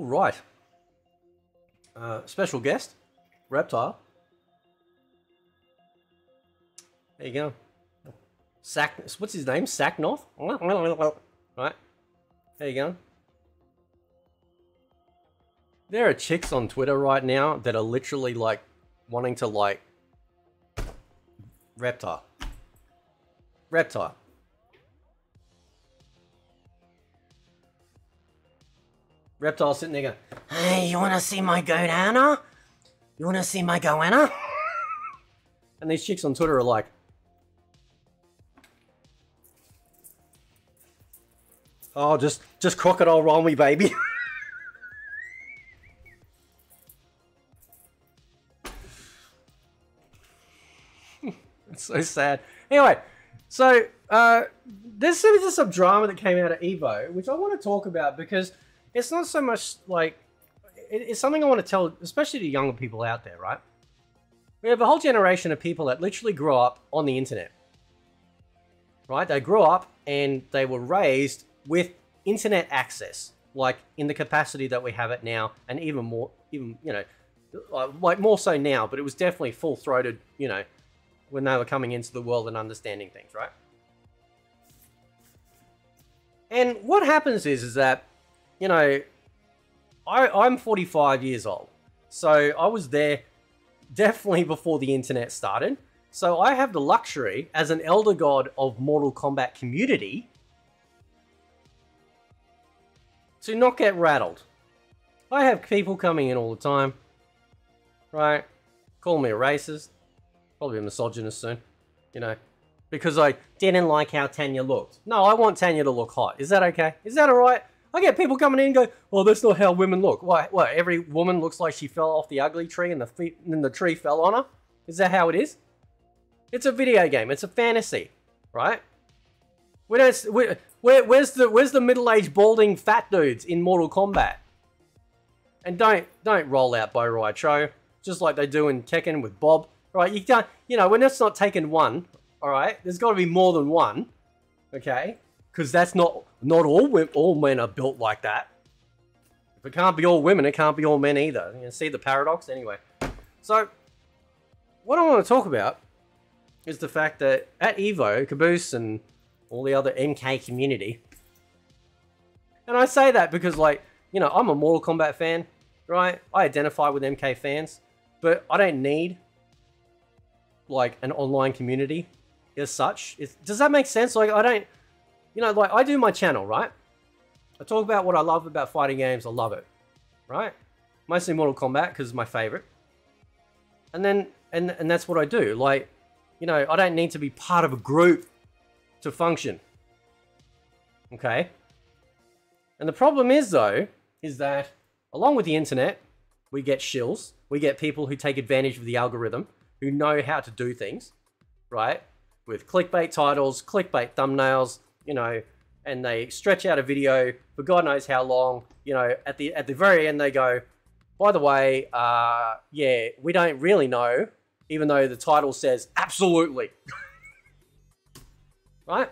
All right. Special guest, Reptile. There you go. Sack. What's his name? Sacknoth. Right. There you go. There are chicks on Twitter right now that are literally like wanting to like Reptile. Reptile. Reptile sitting there going, "Hey, you want to see my goanna? You want to see my goanna?" And these chicks on Twitter are like, "Oh, just crocodile roll me, baby." It's so sad. Anyway, so this is some drama that came out of Evo, which I want to talk about because it's not so much like, it's something I want to tell, especially to younger people out there, right? We have a whole generation of people that literally grew up on the internet, right? They grew up and they were raised with internet access, like in the capacity that we have it now, and even more, even, you know, like more so now, but it was definitely full-throated, you know, when they were coming into the world and understanding things, right? And what happens is that, you know, I'm 45 years old, so I was there definitely before the internet started. So I have the luxury as an elder god of Mortal Kombat community to not get rattled. I have people coming in all the time, right? Call me a racist, probably a misogynist soon, you know, because I didn't like how Tanya looked. No, I want Tanya to look hot. Is that okay? Is that all right? I get people coming in and go, "Well, that's not how women look." What, every woman looks like she fell off the ugly tree and the tree fell on her? Is that how it is? It's a video game. It's a fantasy, right? We don't, where's the middle-aged balding fat dudes in Mortal Kombat? And don't roll out Bo' Rai Cho, just like they do in Tekken with Bob, right? You can't, you know, when that's not taken one, all right? There's got to be more than one, okay? Because that's not all men are built like that. If it can't be all women, it can't be all men either. You see the paradox? Anyway, so what I want to talk about is the fact that at Evo, Caboose and all the other MK community, and I say that because, like, you know, I'm a Mortal Kombat fan, right? I identify with MK fans, but I don't need, like, an online community as such. Does that make sense? Like, I don't... You know, like, I do my channel, right? I talk about what I love about fighting games. I love it, right? Mostly Mortal Kombat, because it's my favorite. And then, and that's what I do. Like, you know, I don't need to be part of a group to function. Okay? And the problem is, though, is that along with the internet, we get shills. We get people who take advantage of the algorithm, who know how to do things, right? With clickbait titles, clickbait thumbnails, you know, and they stretch out a video for God knows how long, you know, at the very end they go, "By the way, yeah, we don't really know," even though the title says, "Absolutely." Right?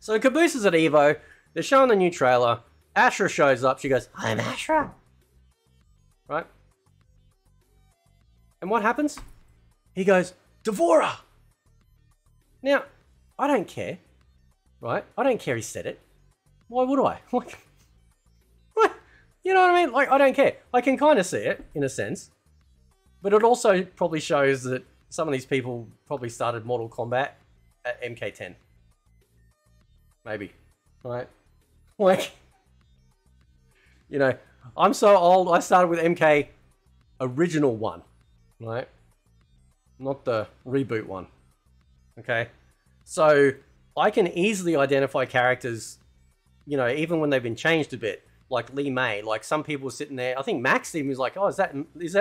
So Caboose is at Evo, they're showing the new trailer, Ashrah shows up, she goes, "I'm Ashrah." Right? And what happens? He goes, "Devorah." Now, I don't care. Right? I don't care he said it. Why would I? Like, you know what I mean? Like, I don't care. I can kind of see it, in a sense. But it also probably shows that some of these people probably started Mortal Kombat at MK10. Maybe. Right? Like, you know, I'm so old, I started with MK original one. Right? Not the reboot one. Okay? So... I can easily identify characters, you know, even when they've been changed a bit, like Lee May. Like, some people were sitting there, I think Max even was like, "Oh, is that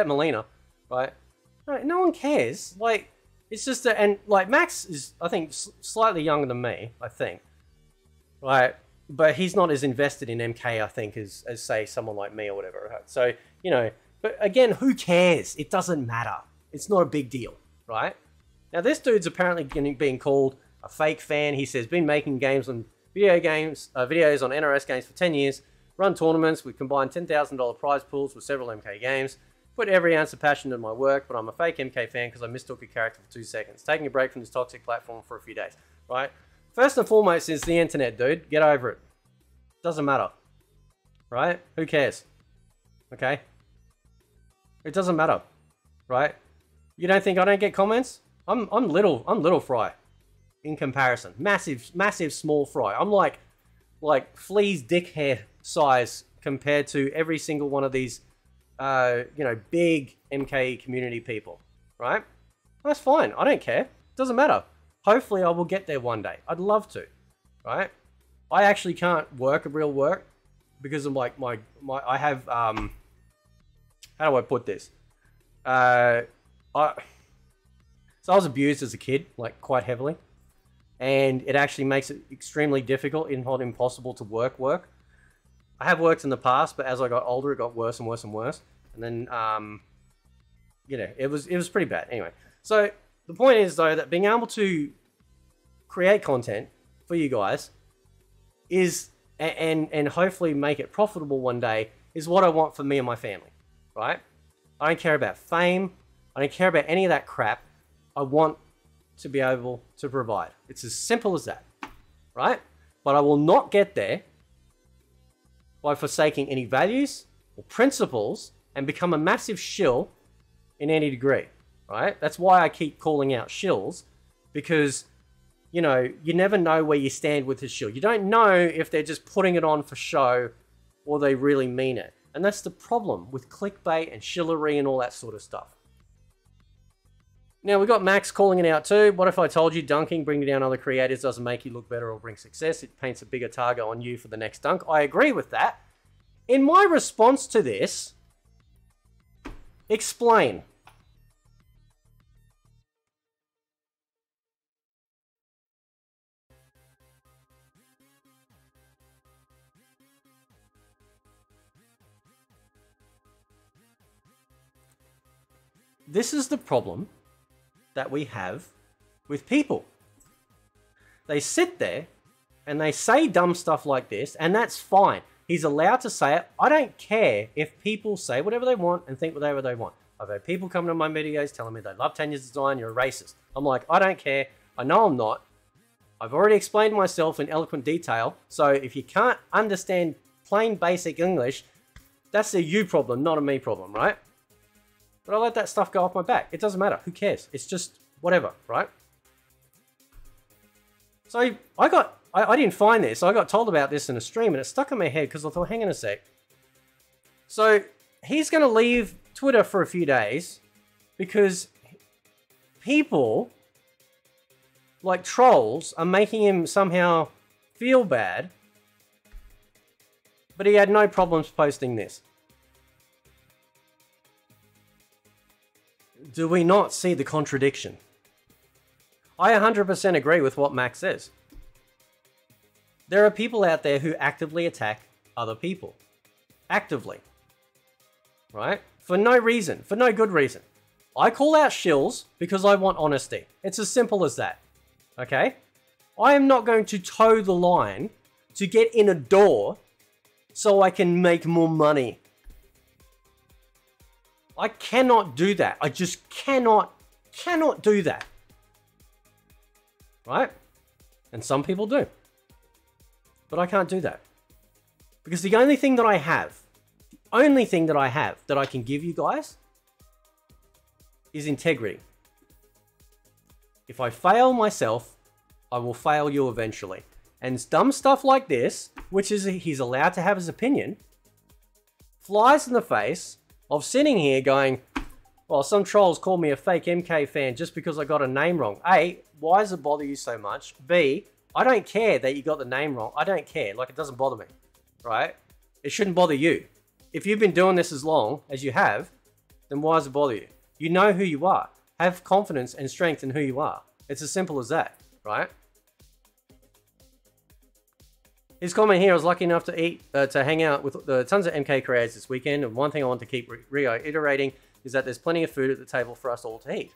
Melina?" Right? No one cares. Like, it's just that, and like Max is, I think, slightly younger than me, I think. Right? But he's not as invested in MK, I think, as say someone like me or whatever. Right? So, you know, but again, who cares? It doesn't matter. It's not a big deal, right? Now this dude's apparently being called a fake fan. He says, "Been making games on videos on NRS games for 10 years. run tournaments, we combine $10,000 prize pools with several MK games, put every ounce of passion into my work, but I'm a fake MK fan because I mistook a character for 2 seconds, taking a break from this toxic platform for a few days, right? First and foremost is the internet, dude. Get over it. Doesn't matter, right? Who cares? Okay? It doesn't matter, right? You don't think I don't get comments? I'm little fry in comparison. Massive small fry. I'm like flea's dick hair size compared to every single one of these, you know, big MK community people, right? That's fine. I don't care. Doesn't matter. Hopefully I will get there one day. I'd love to, right? I actually can't work a real work because of like my I have, how do I put this? So I was abused as a kid, like quite heavily, and it actually makes it extremely difficult, if not impossible, to work. I have worked in the past, but as I got older, it got worse and worse and worse. And then, you know, it was pretty bad. Anyway, so the point is though that being able to create content for you guys is and hopefully make it profitable one day is what I want for me and my family, right? I don't care about fame. I don't care about any of that crap. I want to be able to provide. It's as simple as that, right? But I will not get there by forsaking any values or principles and become a massive shill in any degree, right? That's why I keep calling out shills, because, you know, you never know where you stand with a shill. You don't know if they're just putting it on for show or they really mean it. And that's the problem with clickbait and shillery and all that sort of stuff. Now, we got Max calling it out too. What if I told you dunking, bringing down other creators doesn't make you look better or bring success? It paints a bigger target on you for the next dunk. I agree with that. In my response to this, explain. This is the problem that we have with people. They sit there and they say dumb stuff like this, and that's fine. He's allowed to say it. I don't care if people say whatever they want and think whatever they want. I've had people come to my videos telling me they love Tanya's design, you're a racist. I'm like, I don't care. I know I'm not. I've already explained myself in eloquent detail, so if you can't understand plain basic English, that's a you problem, not a me problem, right? But I let that stuff go off my back. It doesn't matter. Who cares? It's just whatever, right? So I didn't find this. I got told about this in a stream and it stuck in my head because I thought, hang on a sec. So he's going to leave Twitter for a few days because people, like trolls, are making him somehow feel bad. But he had no problems posting this. Do we not see the contradiction? I 100% agree with what Max says. There are people out there who actively attack other people. Actively. Right? For no reason. For no good reason. I call out shills because I want honesty. It's as simple as that. Okay? I am not going to toe the line to get in a door so I can make more money. I cannot do that. I just cannot do that. Right? And some people do. But I can't do that. Because the only thing that I have, that I can give you guys is integrity. If I fail myself, I will fail you eventually. And dumb stuff like this, which is he's allowed to have his opinion, flies in the face of sitting here going, well, some trolls call me a fake MK fan just because I got a name wrong. A, why does it bother you so much? B, I don't care that you got the name wrong. I don't care. Like, it doesn't bother me, right? It shouldn't bother you. If you've been doing this as long as you have, then why does it bother you? You know who you are. Have confidence and strength in who you are. It's as simple as that, right? His comment here, I was lucky enough to hang out with tons of MK creators this weekend, and one thing I want to keep reiterating is that there's plenty of food at the table for us all to eat.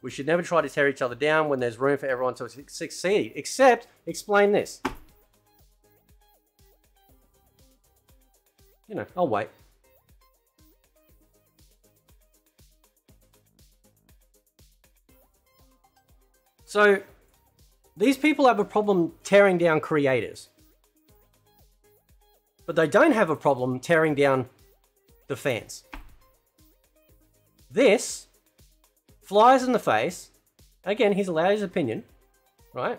We should never try to tear each other down when there's room for everyone to succeed, except explain this. you know, I'll wait. So these people have a problem tearing down creators, but they don't have a problem tearing down the fans. This flies in the face. Again, he's allowed his opinion, right?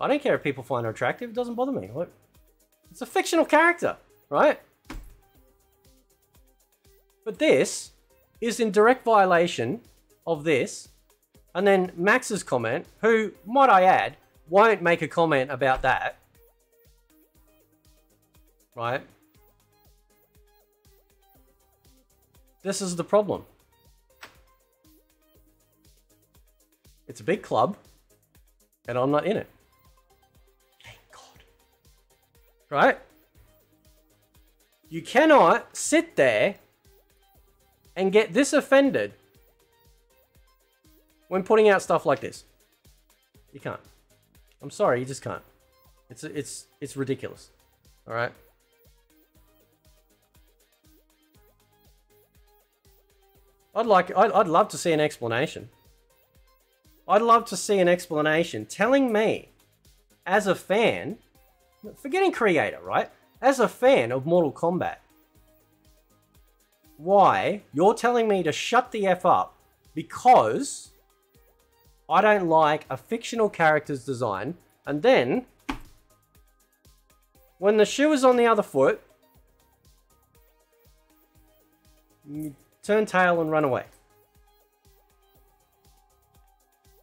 I don't care if people find her attractive. It doesn't bother me. Look, it's a fictional character, right? But this is in direct violation of this. And then Max's comment, who, might I add, won't make a comment about that, right? This is the problem. It's a big club, and I'm not in it. Thank God. Right? You cannot sit there and get this offended when putting out stuff like this. You can't. I'm sorry, you just can't. It's ridiculous. All right? I'd love to see an explanation. I'd love to see an explanation telling me, as a fan, forgetting creator, right? As a fan of Mortal Kombat, why you're telling me to shut the F up because I don't like a fictional character's design, and then when the shoe is on the other foot, you turn tail and run away.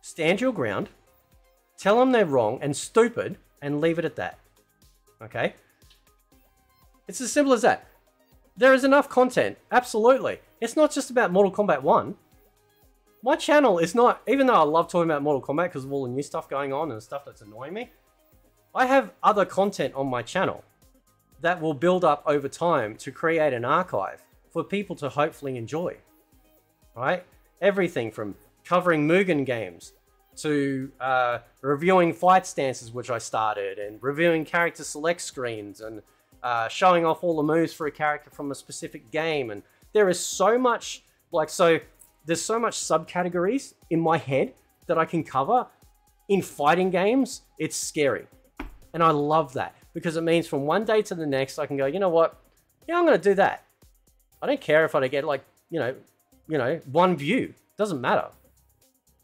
Stand your ground, tell them they're wrong and stupid, and leave it at that. Okay? It's as simple as that. There is enough content, absolutely. It's not just about Mortal Kombat 1. My channel is not, even though I love talking about Mortal Kombat because of all the new stuff going on and stuff that's annoying me, I have other content on my channel that will build up over time to create an archive for people to hopefully enjoy, right? Everything from covering Mugen games to reviewing fight stances, which I started, and reviewing character select screens, and showing off all the moves for a character from a specific game. And there is so much, like, so there's so much subcategories in my head that I can cover in fighting games. It's scary. And I love that because it means from one day to the next, I can go, you know what? Yeah, I'm going to do that. I don't care if I get, like, you know, one view. Doesn't matter.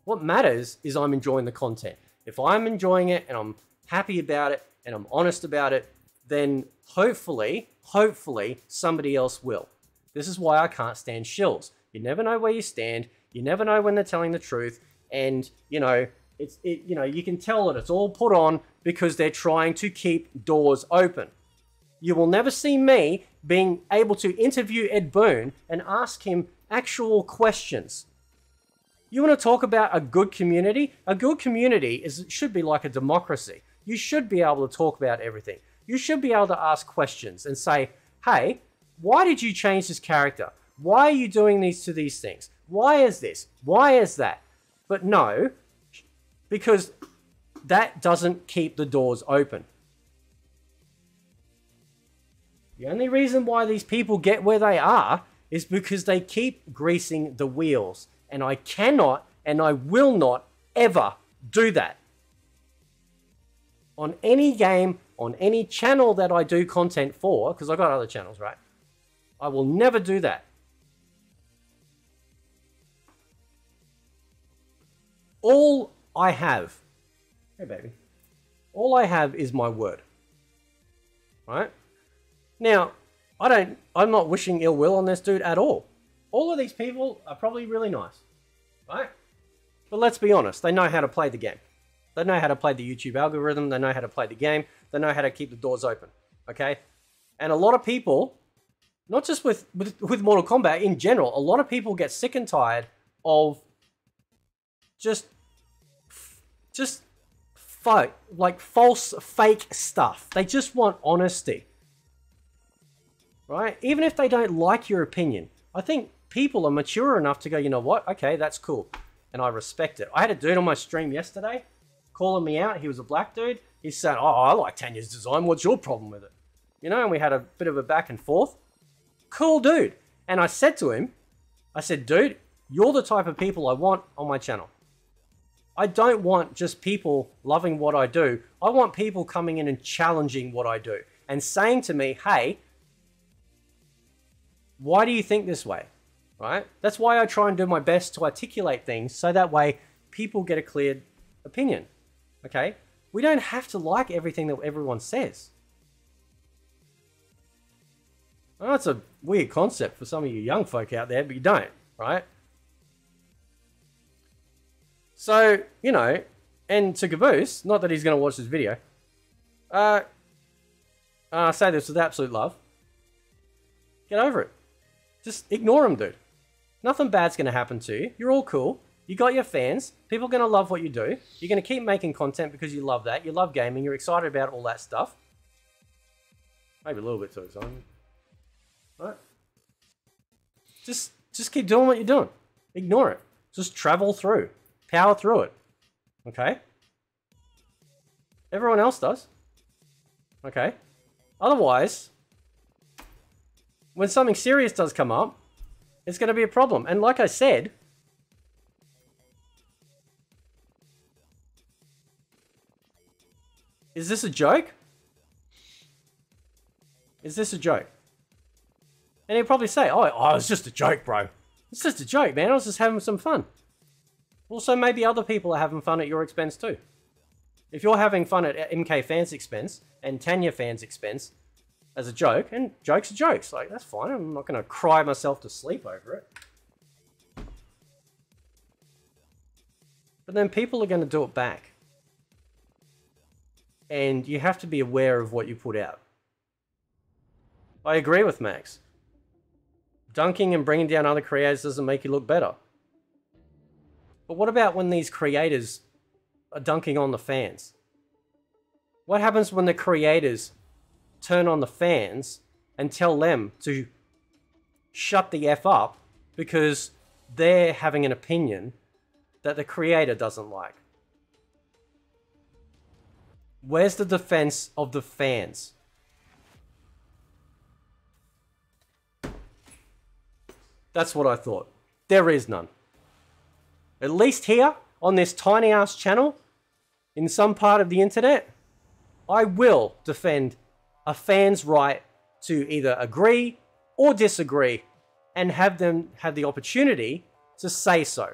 What matters is I'm enjoying the content. If I'm enjoying it and I'm happy about it and I'm honest about it, then hopefully somebody else will. This is why I can't stand shills. You never know where you stand. You never know when they're telling the truth. And, you know, you can tell that it's all put on because they're trying to keep doors open. You will never see me being able to interview Ed Boon and ask him actual questions. You want to talk about a good community? A good community should be like a democracy. You should be able to talk about everything. You should be able to ask questions and say, hey, why did you change this character? Why are you doing these things? Why is this? Why is that? But no, because that doesn't keep the doors open. The only reason why these people get where they are is because they keep greasing the wheels. And I cannot and I will not ever do that. On any game, on any channel that I do content for, because I've got other channels, right? I will never do that. All I have, hey baby, all I have is my word, right? Now, I'm not wishing ill will on this dude at all. All of these people are probably really nice, right? But let's be honest, they know how to play the game. They know how to play the YouTube algorithm. They know how to play the game. They know how to keep the doors open, okay? And a lot of people, not just with Mortal Kombat in general, a lot of people get sick and tired of like false, fake stuff. They just want honesty, right? Even if they don't like your opinion, I think people are mature enough to go, you know what? Okay, that's cool. And I respect it. I had a dude on my stream yesterday calling me out. He was a black dude. He said, oh, I like Tanya's design. What's your problem with it? You know, and we had a bit of a back and forth. cool dude. And I said to him, I said, dude, you're the type of people I want on my channel. I don't want just people loving what I do. I want people coming in and challenging what I do and saying to me, hey, why do you think this way, right? That's why I try and do my best to articulate things so that way people get a clear opinion, okay? We don't have to like everything that everyone says. Well, that's a weird concept for some of you young folk out there, but you don't, right? So, you know, and to Caboose, not that he's going to watch this video, I say this with absolute love. Get over it. Just ignore him, dude. Nothing bad's going to happen to you. You're all cool. You got your fans. People are going to love what you do. You're going to keep making content because you love that. You love gaming. You're excited about all that stuff. Maybe a little bit too excited. Right? Just keep doing what you're doing. Ignore it. Just travel through. Power through it. Okay? Everyone else does. Okay? Otherwise, when something serious does come up, it's going to be a problem. And like I said, is this a joke? Is this a joke? And he'll probably say, oh, it's just a joke, bro. It's just a joke, man. I was just having some fun. Also, maybe other people are having fun at your expense too. If you're having fun at MK fans' expense and Tanya fans' expense as a joke, and jokes are jokes, like, that's fine. I'm not going to cry myself to sleep over it. But then people are going to do it back. And you have to be aware of what you put out. I agree with Max. Dunking and bringing down other creators doesn't make you look better. But what about when these creators are dunking on the fans? What happens when the creators turn on the fans and tell them to shut the F up because they're having an opinion that the creator doesn't like? Where's the defense of the fans? That's what I thought. There is none. At least here, on this tiny ass channel, in some part of the internet, I will defend a fan's right to either agree or disagree and have them have the opportunity to say so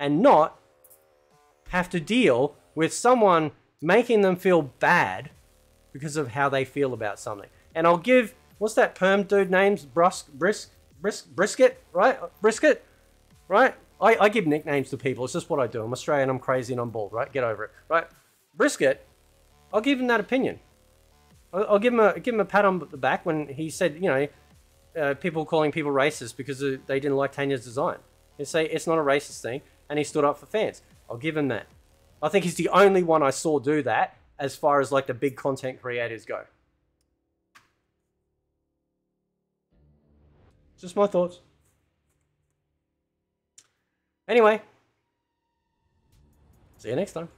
and not have to deal with someone making them feel bad because of how they feel about something. And I'll give, what's that perm dude name's Brisket, right? Brisket, right? I give nicknames to people. It's just what I do. I'm Australian, I'm crazy, and I'm bald, right? Get over it, right? Brisket, I'll give him that opinion. I'll give him a pat on the back when he said, you know, people calling people racist because they didn't like Tanya's design. They say it's not a racist thing, and he stood up for fans. I'll give him that. I think he's the only one I saw do that as far as like the big content creators go. Just my thoughts. Anyway, see you next time.